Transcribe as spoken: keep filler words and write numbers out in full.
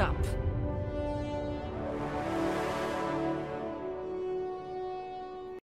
up.